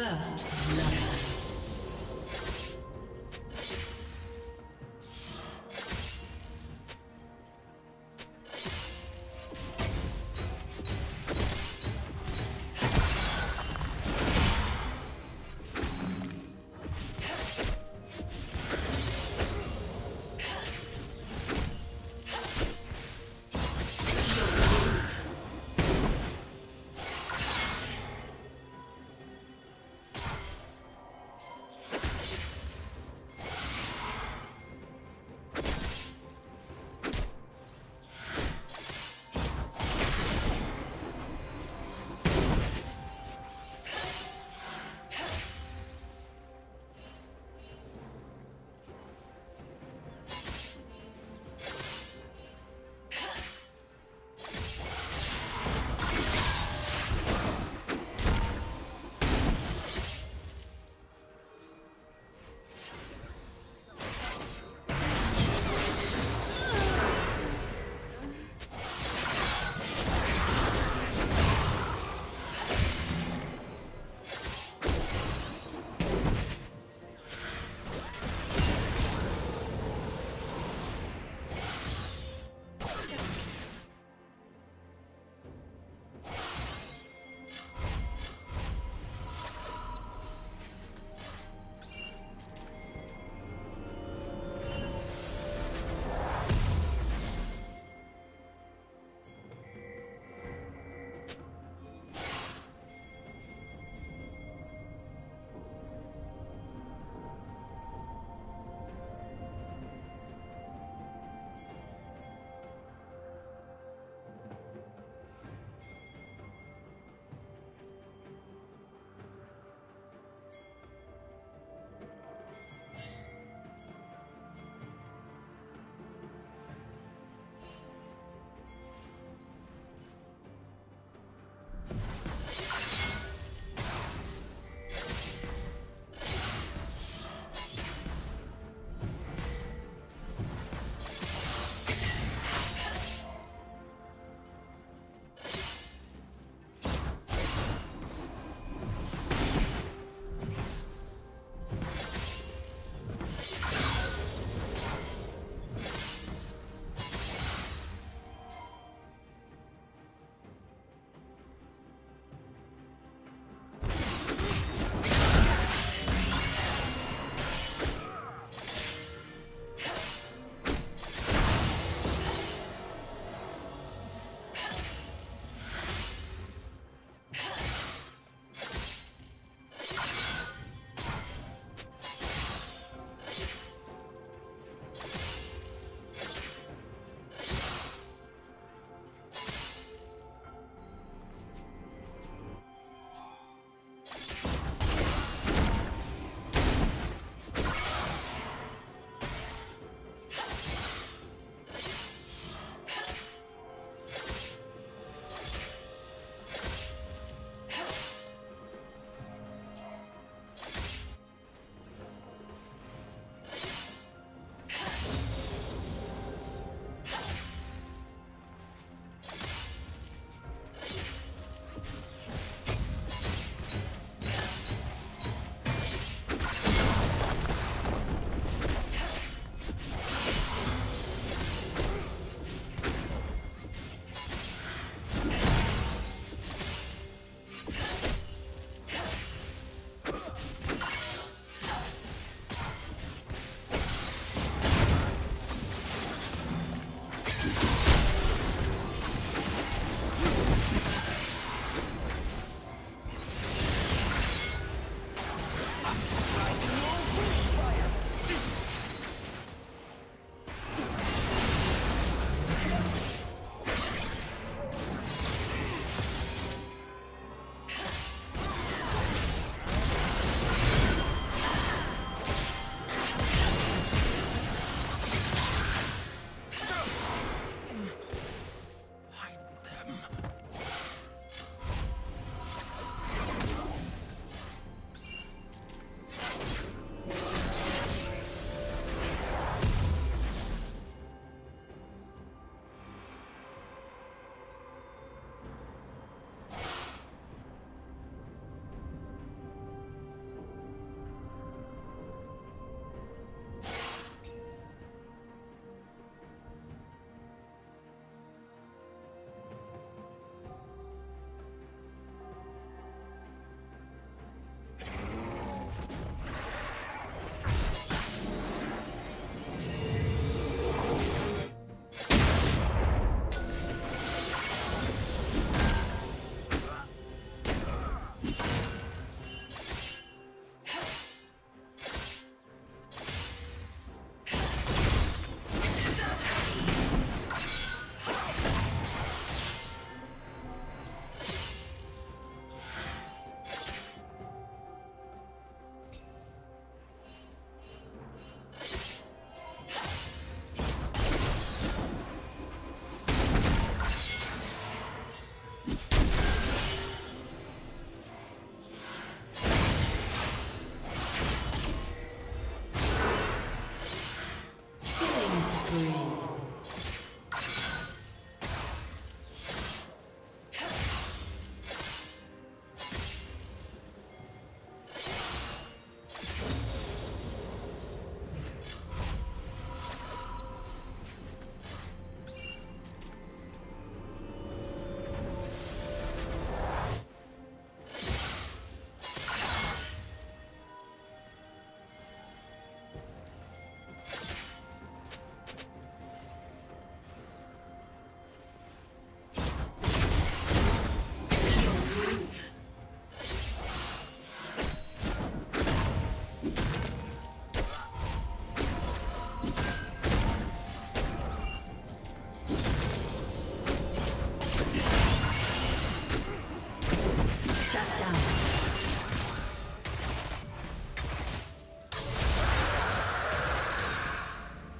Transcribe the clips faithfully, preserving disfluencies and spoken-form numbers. First love.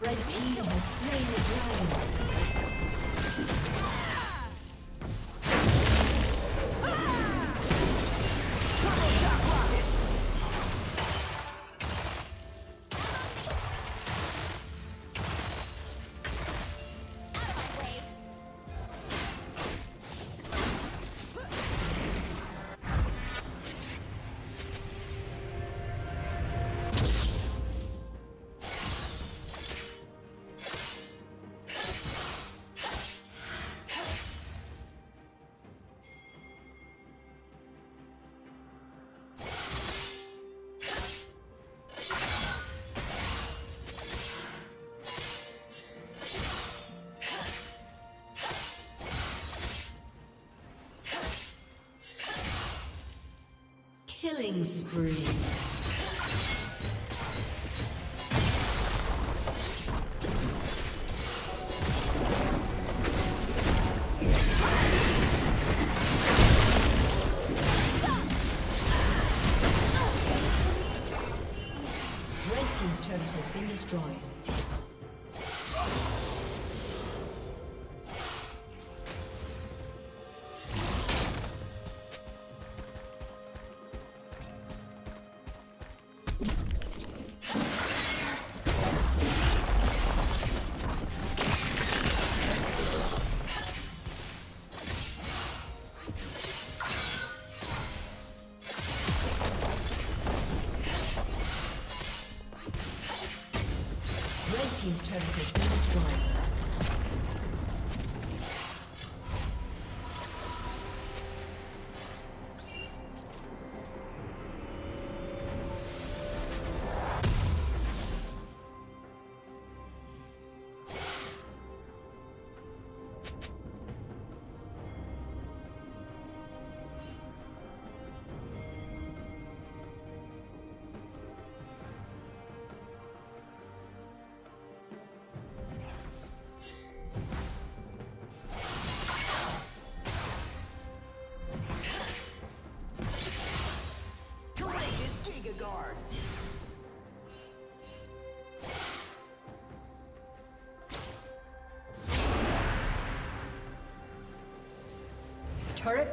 Red team has slain the dragon. Killing spree. Team's turret has been destroyed. Guard. Turret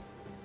Double kill.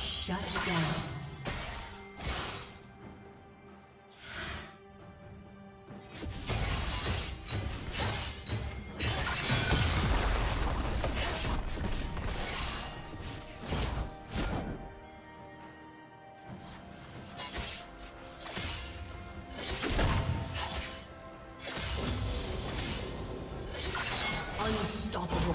Shut down. Unstoppable.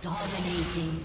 Dominating.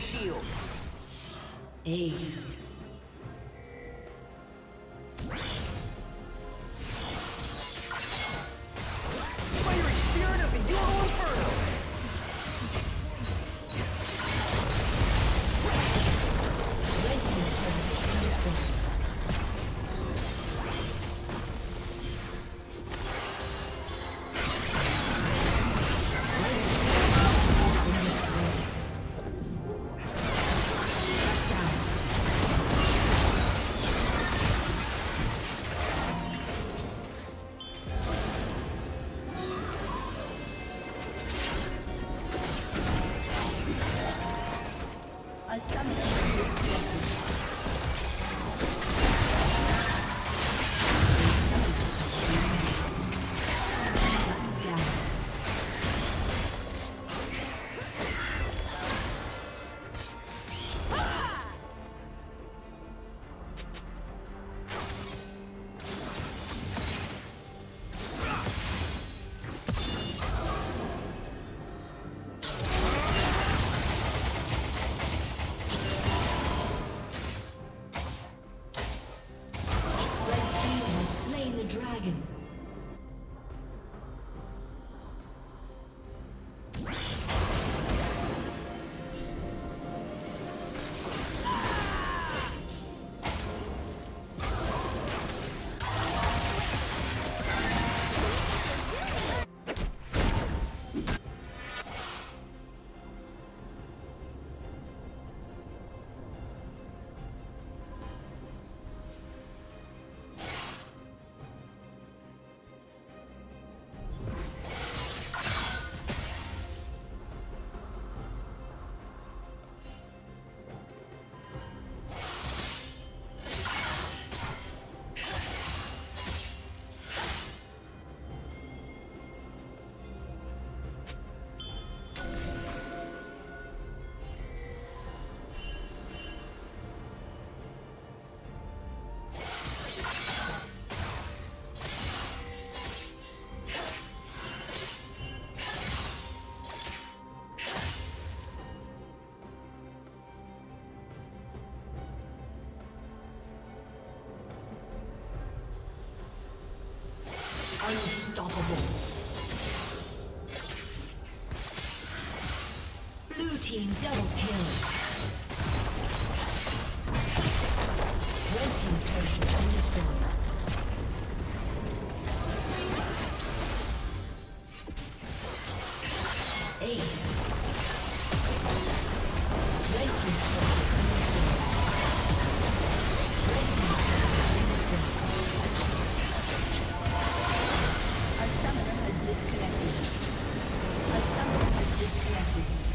Your shield. Aced. Unstoppable. Blue team double kill. Red team's turret has been destroyed. Disconnected. A summoner has disconnected.